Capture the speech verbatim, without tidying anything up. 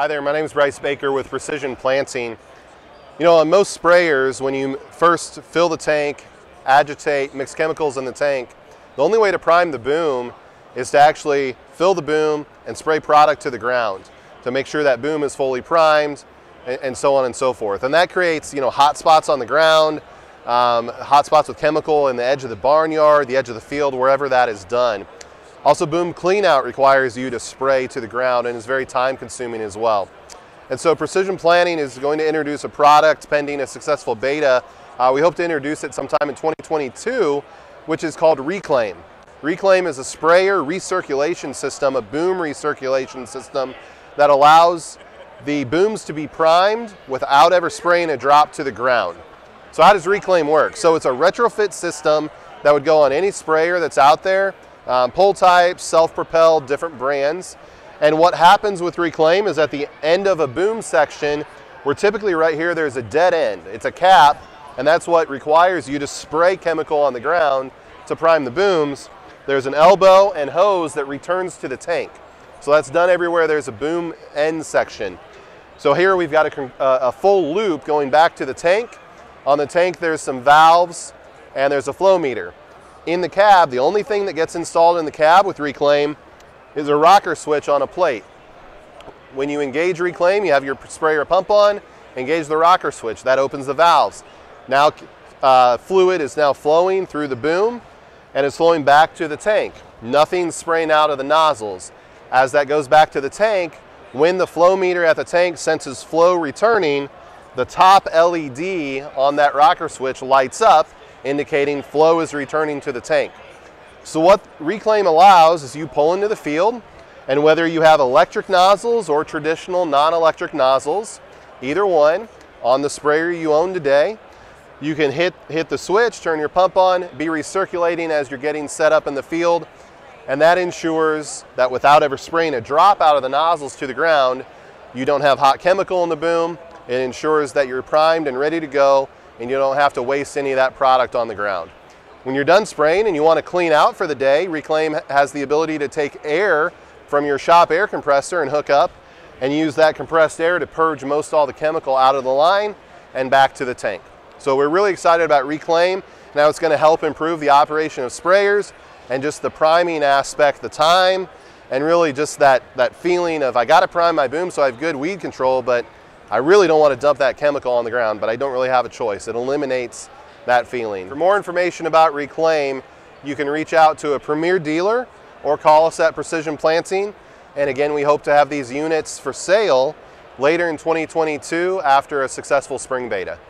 Hi there, my name is Bryce Baker with Precision Planting. You know, on most sprayers, when you first fill the tank, agitate, mix chemicals in the tank, the only way to prime the boom is to actually fill the boom and spray product to the ground to make sure that boom is fully primed and, and so on and so forth. And that creates, you know, hot spots on the ground, um, hot spots with chemical in the edge of the barnyard, the edge of the field, wherever that is done. Also, boom cleanout requires you to spray to the ground and is very time consuming as well. And so Precision Planting is going to introduce a product pending a successful beta. Uh, we hope to introduce it sometime in twenty twenty-two, which is called Reclaim. Reclaim is a sprayer recirculation system, a boom recirculation system that allows the booms to be primed without ever spraying a drop to the ground. So how does Reclaim work? So it's a retrofit system that would go on any sprayer that's out there. Um, pull types, self-propelled, different brands. And what happens with Reclaim is at the end of a boom section, we're typically right here, there's a dead end. It's a cap, and that's what requires you to spray chemical on the ground to prime the booms. There's an elbow and hose that returns to the tank. So that's done everywhere there's a boom end section. So here we've got a, a full loop going back to the tank. On the tank, there's some valves and there's a flow meter. In the cab, the only thing that gets installed in the cab with Reclaim is a rocker switch on a plate. When you engage Reclaim, you have your sprayer pump on, engage the rocker switch, that opens the valves. Now uh, fluid is now flowing through the boom and it's flowing back to the tank. Nothing's spraying out of the nozzles. As that goes back to the tank, when the flow meter at the tank senses flow returning, the top L E D on that rocker switch lights up, indicating flow is returning to the tank. So what Reclaim allows is you pull into the field, and whether you have electric nozzles or traditional non-electric nozzles, either one, on the sprayer you own today, you can hit, hit the switch, turn your pump on, be recirculating as you're getting set up in the field, and that ensures that without ever spraying a drop out of the nozzles to the ground, you don't have hot chemical in the boom. It ensures that you're primed and ready to go, and you don't have to waste any of that product on the ground. When you're done spraying and you want to clean out for the day, Reclaim has the ability to take air from your shop air compressor and hook up and use that compressed air to purge most all the chemical out of the line and back to the tank. So we're really excited about Reclaim. Now it's going to help improve the operation of sprayers and just the priming aspect, the time, and really just that, that feeling of I got to prime my boom so I have good weed control, but I really don't want to dump that chemical on the ground, but I don't really have a choice. It eliminates that feeling. For more information about Reclaim, you can reach out to a premier dealer or call us at Precision Planting. And again, we hope to have these units for sale later in twenty twenty-two after a successful spring beta.